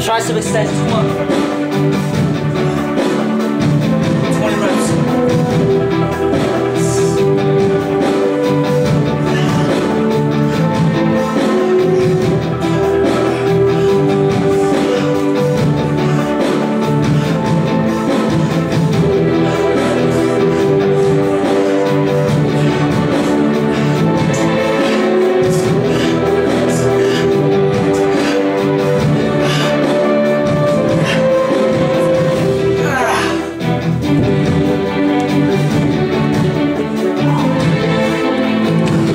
Try some extensions.